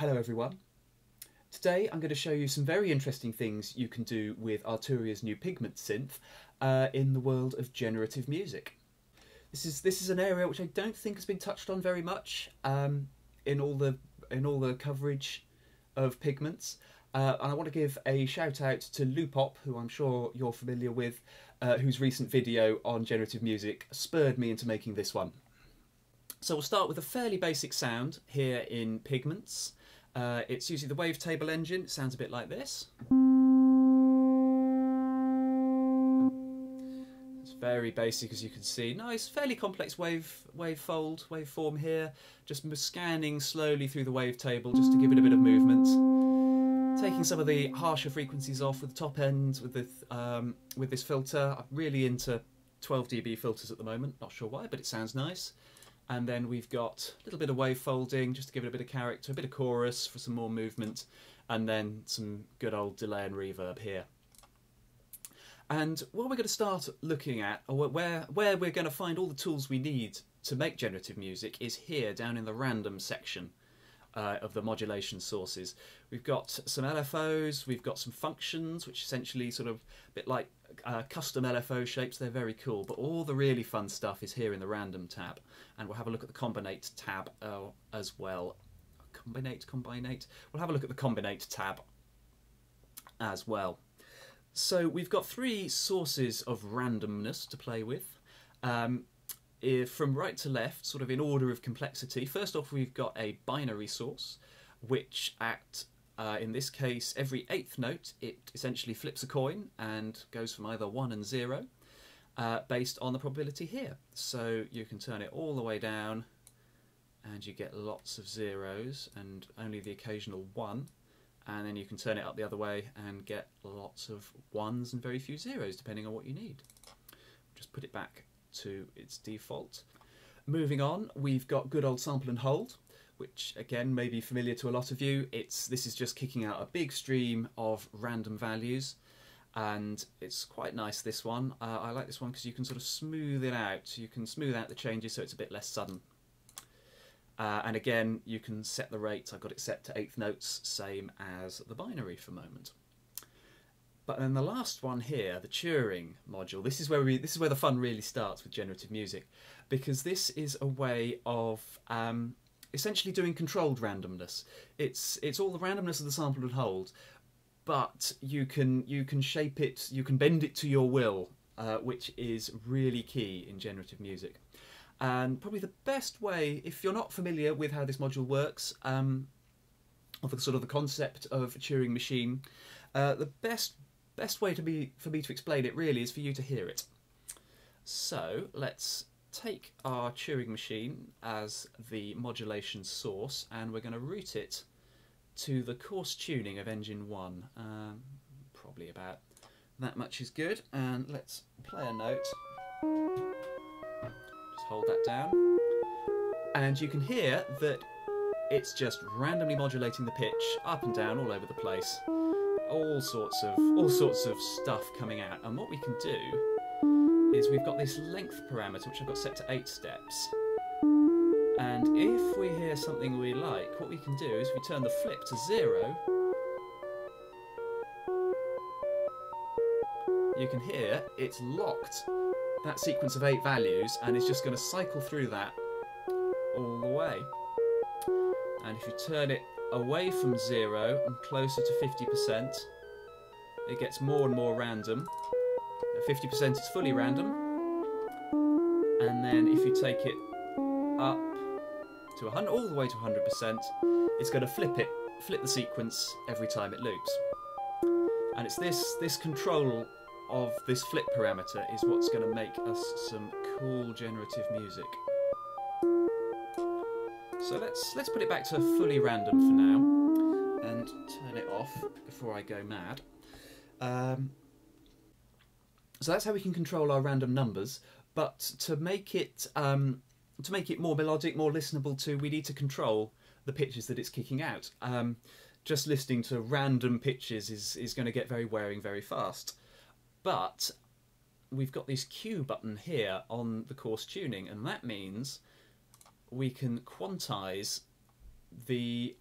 Hello everyone. Today I'm going to show you some very interesting things you can do with Arturia's new Pigments synth in the world of generative music. This is an area which I don't think has been touched on very much in all the coverage of Pigments, and I want to give a shout out to Loopop, who I'm sure you're familiar with, whose recent video on generative music spurred me into making this one. So we'll start with a fairly basic sound here in Pigments. It's using the wavetable engine. It sounds a bit like this. It's very basic, as you can see. Nice, fairly complex waveform here. Just scanning slowly through the wavetable just to give it a bit of movement. Taking some of the harsher frequencies off with the top end with this filter. I'm really into 12 dB filters at the moment. Not sure why, but it sounds nice. And then we've got a little bit of wave folding, just to give it a bit of character, a bit of chorus for some more movement, and then some good old delay and reverb here. And what we're going to start looking at, or where we're going to find all the tools we need to make generative music, is here, down in the random section of the modulation sources. We've got some LFOs, we've got some functions, which essentially sort of a bit like custom LFO shapes. They're very cool, but all the really fun stuff is here in the random tab, and we'll have a look at the combinate tab as well. We'll have a look at the combinate tab as well. So we've got three sources of randomness to play with. From right to left, sort of in order of complexity. First off, we've got a binary source, which in this case, every eighth note, it essentially flips a coin and goes from either 1 and 0 based on the probability here. So you can turn it all the way down and you get lots of zeros and only the occasional 1. And then you can turn it up the other way and get lots of 1s and very few 0s, depending on what you need. Just put it back to its default. Moving on, we've got good old sample and hold, which again may be familiar to a lot of you. This is just kicking out a big stream of random values, and it's quite nice, this one. I like this one because you can sort of smooth it out. You can smooth out the changes so it's a bit less sudden. And again, you can set the rate. I've got it set to eighth notes, same as the binary for a moment. But then the last one here, the Turing module, this is where the fun really starts with generative music, because this is a way of essentially doing controlled randomness. It's all the randomness of the sample and hold, but you can shape it, you can bend it to your will, which is really key in generative music. And probably the best way, if you're not familiar with how this module works, of the sort of the concept of a Turing machine, the best way for me to explain it really is for you to hear it. So let's take our Turing machine as the modulation source, and we're going to route it to the coarse tuning of engine 1. Probably about that much is good, and let's play a note. Just hold that down, and you can hear that it's just randomly modulating the pitch up and down all over the place. All sorts of stuff coming out, and what we can do is we've got this length parameter which I've got set to 8 steps, and if we hear something we like, what we can do is we turn the flip to 0. You can hear it's locked that sequence of 8 values, and it's just going to cycle through that all the way. And if you turn it away from 0 and closer to 50%, it gets more and more random. At 50% it's fully random, and then if you take it up to 100, all the way to 100%, it's going to flip the sequence every time it loops. And it's this control of this flip parameter is what's going to make us some cool generative music. So let's put it back to fully random for now, and turn it off before I go mad. So that's how we can control our random numbers. But to make it more melodic, more listenable to, we need to control the pitches that it's kicking out. Just listening to random pitches is going to get very wearing very fast. But we've got this Q button here on the coarse tuning, and that means we can quantize the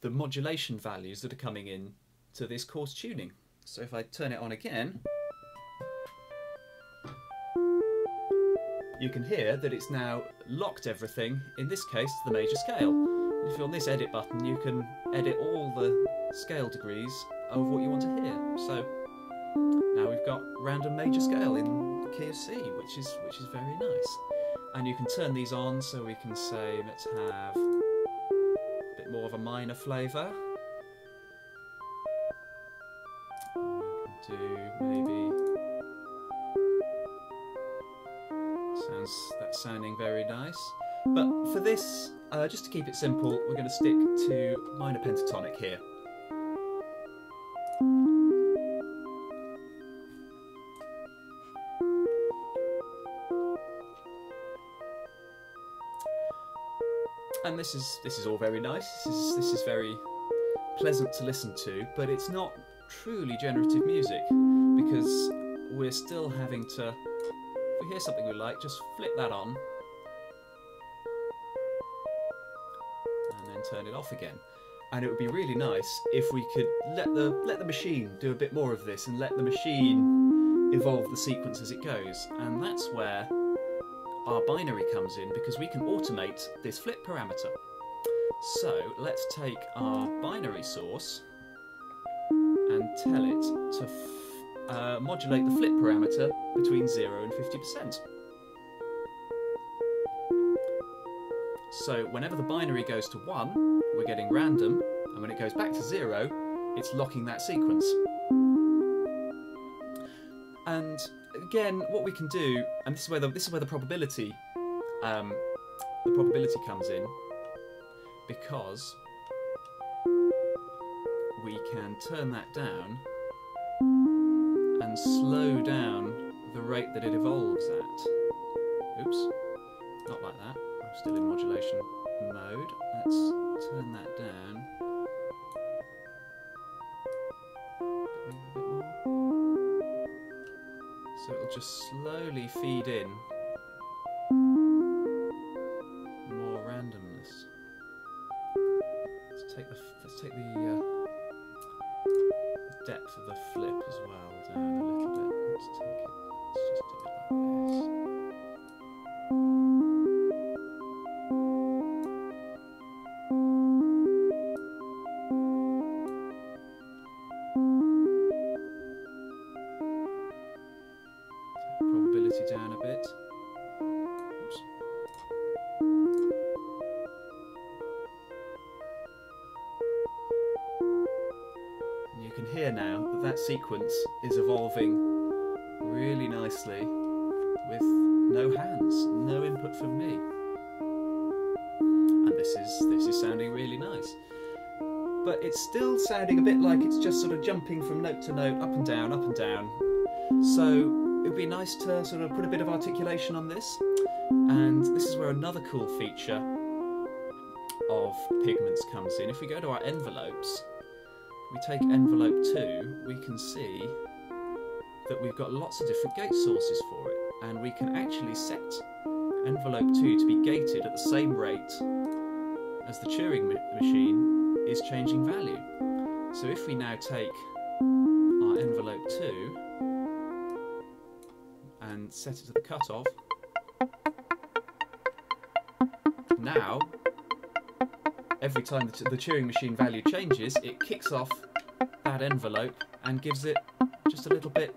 the modulation values that are coming in to this coarse tuning. So if I turn it on again, you can hear that it's now locked everything, in this case, to the major scale. If you're on this edit button, you can edit all the scale degrees of what you want to hear. So now we've got random major scale in the key of C, which is very nice. And you can turn these on, so we can say, let's have a bit more of a minor flavour. Maybe sounds, that's sounding very nice, but for this, just to keep it simple, we're going to stick to minor pentatonic here. And this is all very nice. This is very pleasant to listen to, but it's not truly generative music, because we're still having to, if we hear something we like, just flip that on and then turn it off again. And it would be really nice if we could let the machine do a bit more of this and let the machine evolve the sequence as it goes. And that's where our binary comes in, because we can automate this flip parameter. So let's take our binary source and tell it to modulate the flip parameter between 0 and 50%. So whenever the binary goes to 1, we're getting random, and when it goes back to 0, it's locking that sequence. And again, what we can do, and this is where the probability comes in, because we can turn that down and slow down the rate that it evolves at. Oops, not like that. I'm still in modulation mode. Let's turn that down. Maybe a bit more. So it'll just slowly feed in more randomness. Let's take the depth of the flip as well down a little bit. Let's just do it like this. Take the probability down a bit. Oops. Here now that sequence is evolving really nicely with no hands, no input from me, and this is sounding really nice. But it's still sounding a bit like it's just sort of jumping from note to note, up and down, up and down. So it would be nice to sort of put a bit of articulation on this, and this is where another cool feature of Pigments comes in. If we go to our envelopes, we take envelope 2, we can see that we've got lots of different gate sources for it, and we can actually set envelope 2 to be gated at the same rate as the Turing machine is changing value. So if we now take our envelope 2 and set it to the cutoff, now every time the Turing machine value changes, it kicks off that envelope and gives it just a little bit,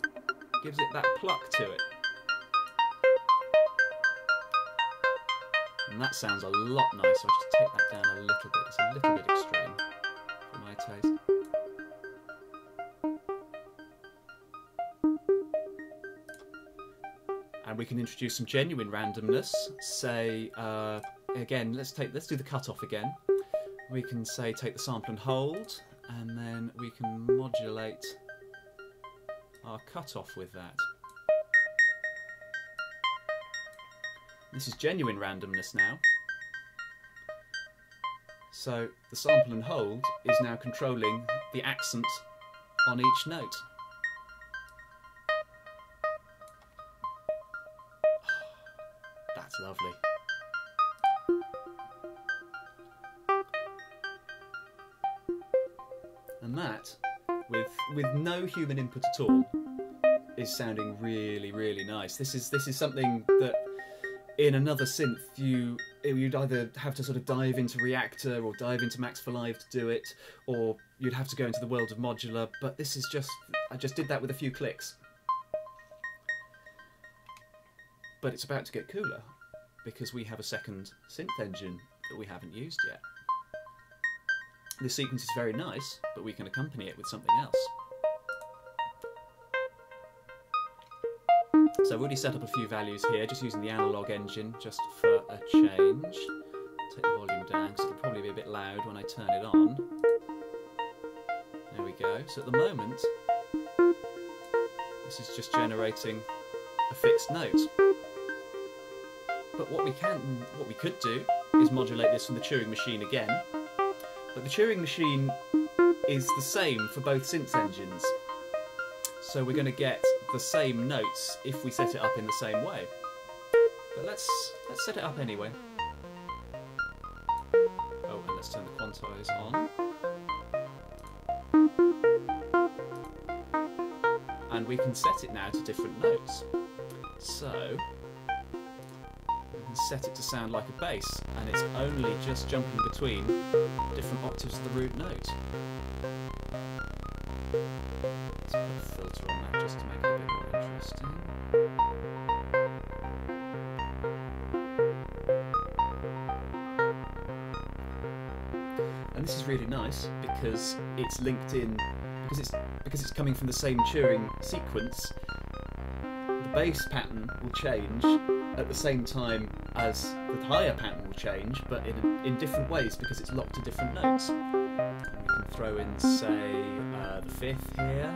gives it that pluck to it. And that sounds a lot nicer. I'll just take that down a little bit. It's a little bit extreme for my taste. And we can introduce some genuine randomness. Say, again, let's do the cutoff again. We can say take the sample and hold, and then we can modulate our cutoff with that. This is genuine randomness now. So the sample and hold is now controlling the accent on each note. That's lovely. And that, with no human input at all, is sounding really, really nice. This is something that in another synth you'd either have to sort of dive into Reactor or dive into Max for Live to do it, or you'd have to go into the world of modular, but this is just, I just did that with a few clicks. But it's about to get cooler, because we have a second synth engine that we haven't used yet. This sequence is very nice, but we can accompany it with something else. So I've already set up a few values here, just using the analog engine, just for a change. Take the volume down, because it'll probably be a bit loud when I turn it on. There we go. So at the moment, this is just generating a fixed note. But what we could do is modulate this from the Turing Machine again. But the Turing Machine is the same for both synth engines. So we're going to get the same notes if we set it up in the same way. But let's set it up anyway. Oh, and let's turn the quantize on. And we can set it now to different notes. So we can set it to sound like a bass, and it's only just jumping between different octaves of the root note. Let's put a filter on that just to make it a bit more interesting. And this is really nice because it's linked in, because it's coming from the same Turing sequence. The bass pattern will change at the same time as the higher pattern will change, but in different ways because it's locked to different notes. And we can throw in, say, the fifth here.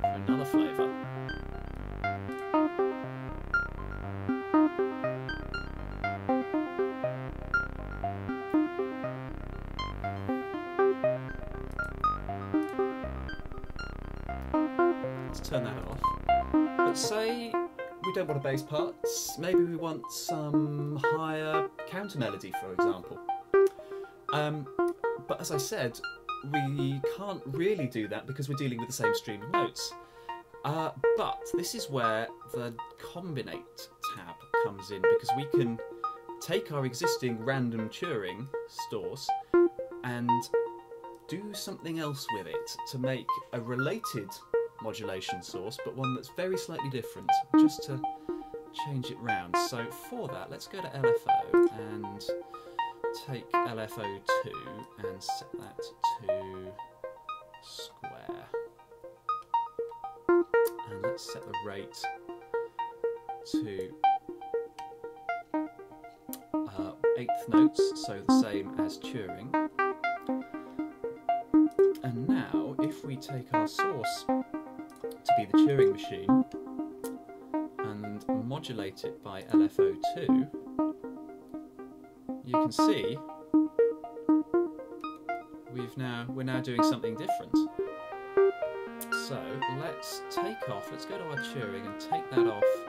For another flavour. Let's turn that off. But say we don't want a bass part, maybe we want some higher counter melody, for example. But as I said, we can't really do that because we're dealing with the same stream of notes. But this is where the Combinate tab comes in, because we can take our existing random Turing stores and do something else with it to make a related modulation source, but one that's very slightly different, just to change it round. So for that, let's go to LFO and take LFO2 and set that to square. And let's set the rate to eighth notes, so the same as Turing. And now, if we take our source to be the Turing Machine and modulate it by LFO2, you can see we're now doing something different. So let's go to our Turing and take that off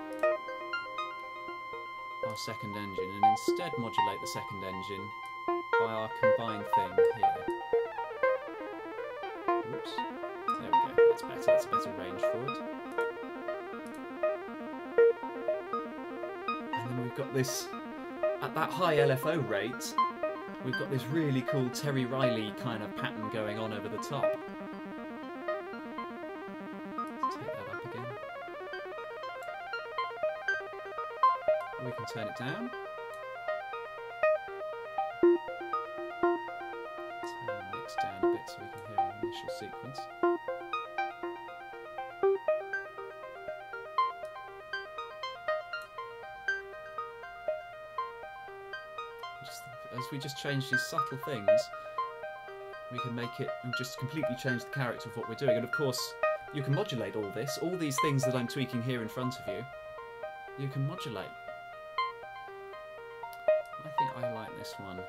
our second engine, and instead modulate the second engine by our combined thing here. Oops. There we go, that's better, that's a better range for it. And then we've got this, at that high LFO rate, we've got this really cool Terry Riley kind of pattern going on over the top. Let's take that up again. We can turn it down. Turn the mix down a bit so we can hear our initial sequence. As we just change these subtle things, we can make it and just completely change the character of what we're doing. And of course, you can modulate all this. All these things that I'm tweaking here in front of you, you can modulate. I think I like this one.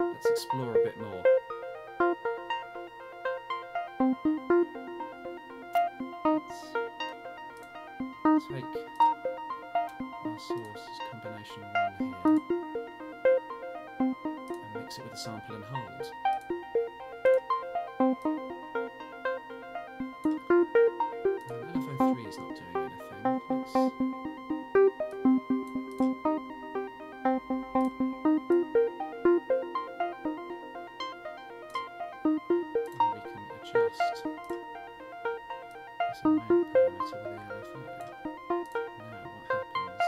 Let's explore a bit more. Take our source as combination 1 here, and mix it with the sample and hold. LFO3 is not doing anything. And we can adjust as a main parameter with the LFO. Now what happens.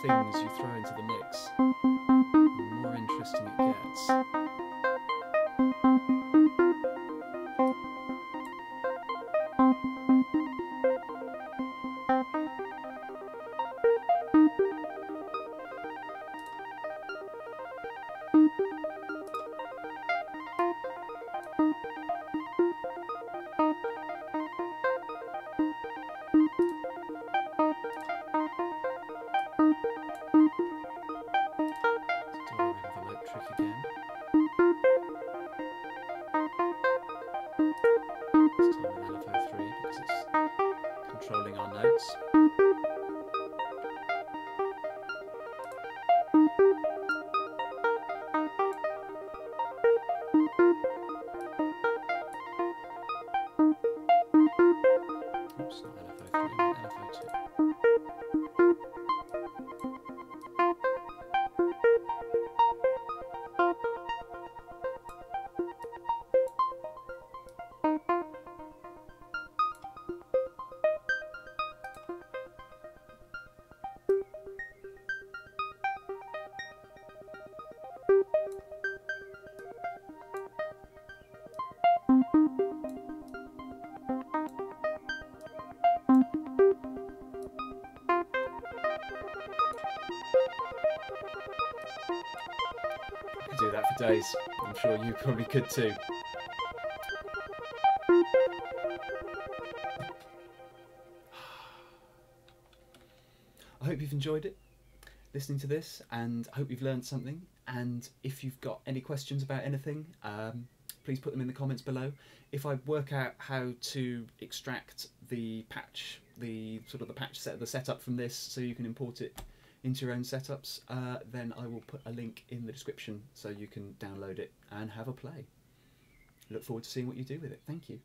Things you throw into the mix, the more interesting it gets. Do that for days. I'm sure you probably could too. I hope you've enjoyed it, listening to this, and I hope you've learned something. And if you've got any questions about anything, please put them in the comments below. If I work out how to extract the patch, the setup from this, so you can import it into your own setups, then I will put a link in the description so you can download it and have a play. Look forward to seeing what you do with it. Thank you.